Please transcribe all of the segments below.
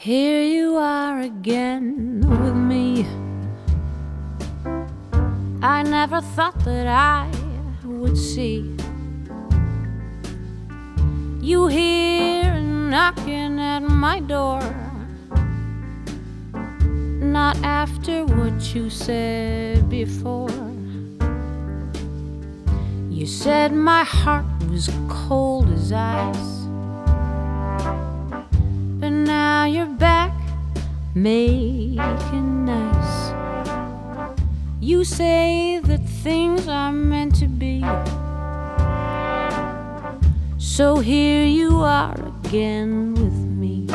Here you are again with me. I never thought that I would see you here knocking at my door, not after what you said before. You said my heart was cold as ice, but now you're back making nice. You say that things are meant to be, so here you are again with me.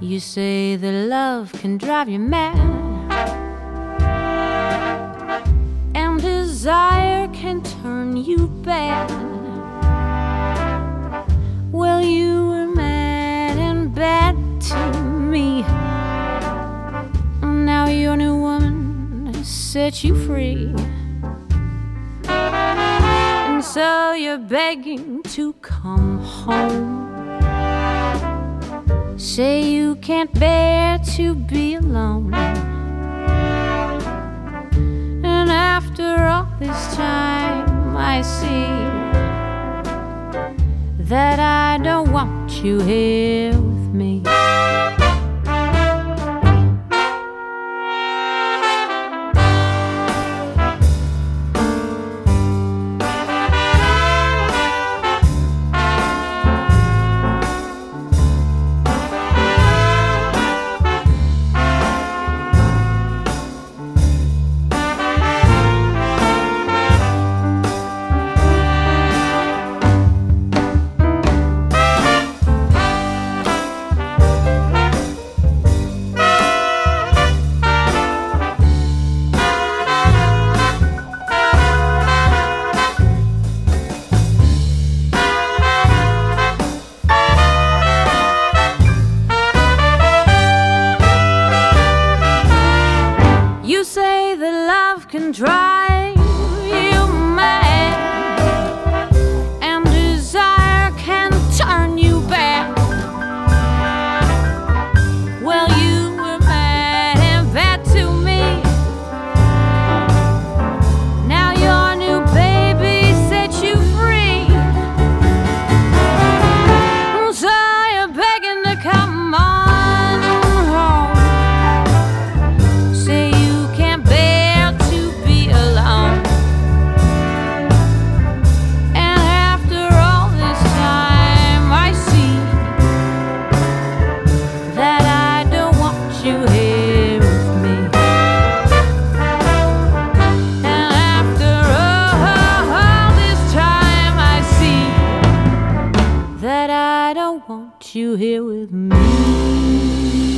You say that love can drive you mad, and desire can turn you bad. Well, you were mad and bad to me. Now your new woman has set you free, and so you're begging to come home. Say you can't bear to be alone, and after all this time I see that I don't want you here with me. Can drive you mad, and desire can turn you back. Well, you were mad and bad to me. Now your new baby set you free, so you're begging to come on home. Say you can't bear that I don't want you here with me.